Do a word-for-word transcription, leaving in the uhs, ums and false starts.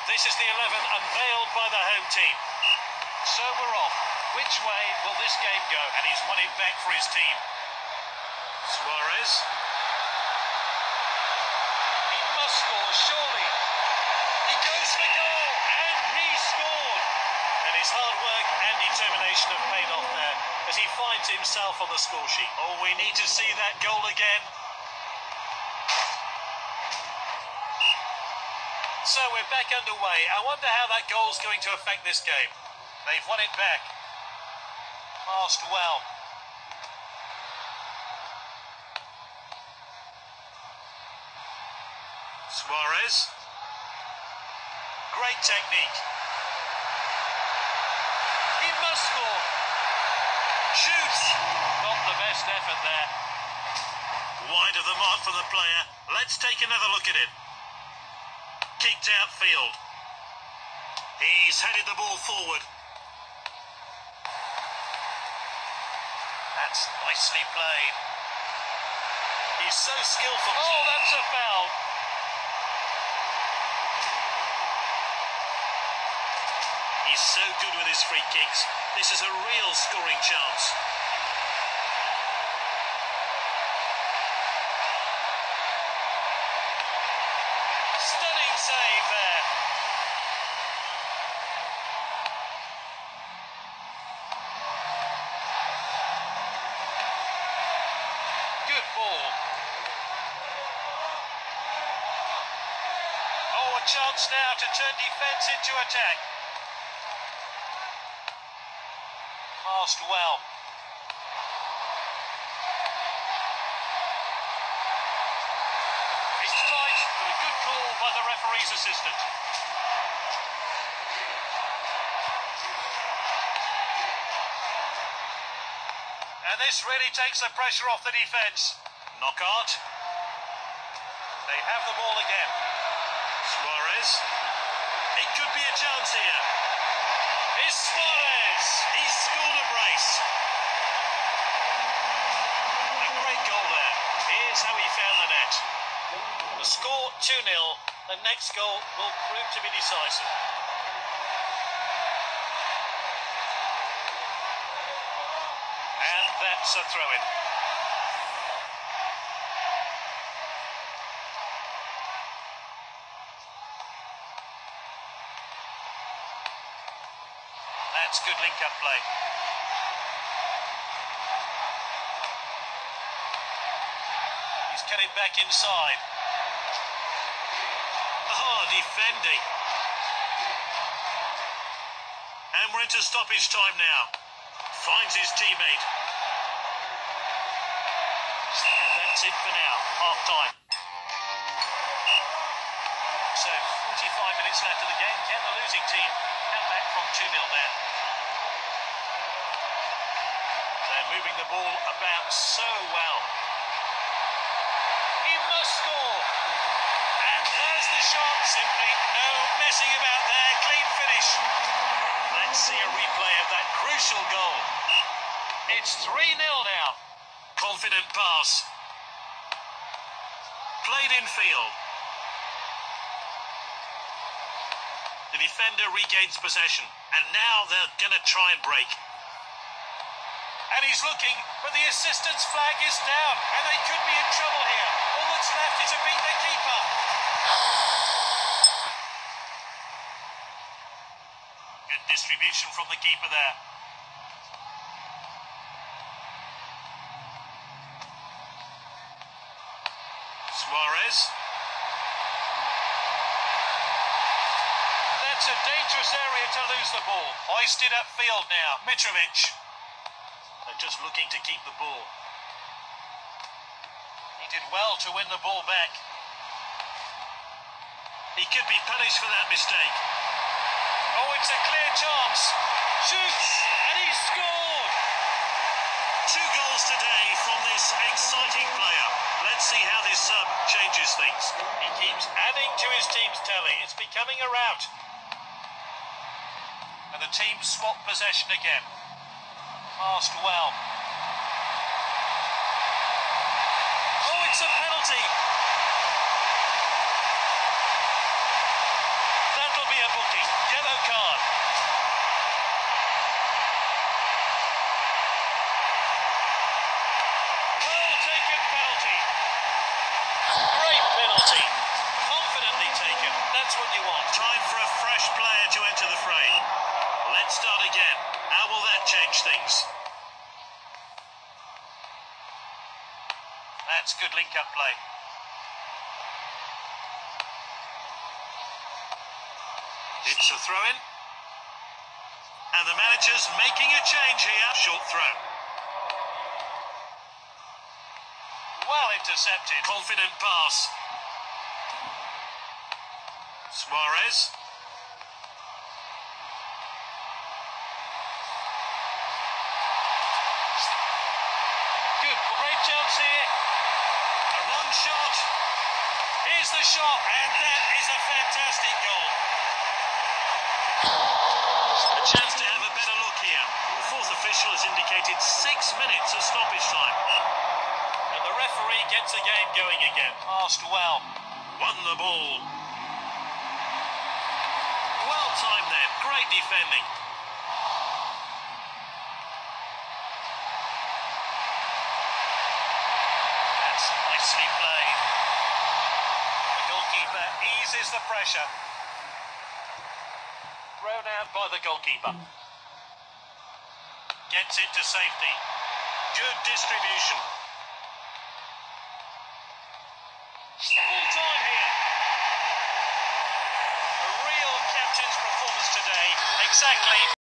And this is the eleven unveiled by the home team. So we're off. Which way will this game go? And he's won it back for his team. Suarez. He must score, surely. He goes for goal, and he scored. And his hard work and determination have paid off there as he finds himself on the score sheet. Oh, we need to see that goal again. So we're back underway. I wonder how that goal's going to affect this game. They've won it back. Passed well. Suarez. Great technique. He must score. Shoots. Not the best effort there. Wide of the mark for the player. Let's take another look at it. Kicked outfield. He's headed the ball forward. That's nicely played. He's so skillful. Oh, that's a foul. He's so good with his free kicks. This is a real scoring chance. Save there. Good ball. Oh, a chance now to turn defence into attack. Passed well. It's tight, but a good call by the referee's assistant. And this really takes the pressure off the defence. Knockout. They have the ball again. Suarez. It could be a chance here. It's Suarez. He's scored a brace. A great goal there. Here's how he found the net. The score two nil, the next goal will prove to be decisive. And that's a throw-in. That's good link-up play. He's cut it back inside. Oh, defending. And we're into stoppage time now. Finds his teammate. And that's it for now. Half time. So, forty-five minutes left of the game. Can the losing team come back from two nil there? They're moving the ball about so well. He must score. And there's the shot, simply no messing about there, clean finish. Let's see a replay of that crucial goal. It's three nil now. Confident pass. Played in field. The defender regains possession, and now they're going to try and break. And he's looking, but the assistant's flag is down, and they could be in trouble here. All that's left is to beat their keeper. Good distribution from the keeper there. Suarez. That's a dangerous area to lose the ball. Hoisted upfield now. Mitrovic. They're just looking to keep the ball. He did well to win the ball back. He could be punished for that mistake. Oh, it's a clear chance. Shoots, and he scored. Two goals today from this exciting player. Let's see how this sub changes things. He keeps adding to his team's tally. It's becoming a rout. And the team swap possession again. Passed well. Oh, it's a penalty. That'll be what you want. Time for a fresh player to enter the fray. Let's start again. How will that change things? That's good link-up play. It's a throw-in. And the manager's making a change here. Short throw. Well intercepted. Confident pass. Suarez. Good, great chance here. A run shot. Here's the shot. And that is a fantastic goal. A chance to have a better look here. The fourth official has indicated six minutes of stoppage time. And the referee gets the game going again. Passed well. Won the ball. Well timed there. Great defending. That's nicely played. The goalkeeper eases the pressure. Thrown out by the goalkeeper. Gets it to safety. Good distribution. Full time here. A real captain's performance today. Exactly.